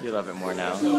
You love it more now.